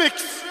academics.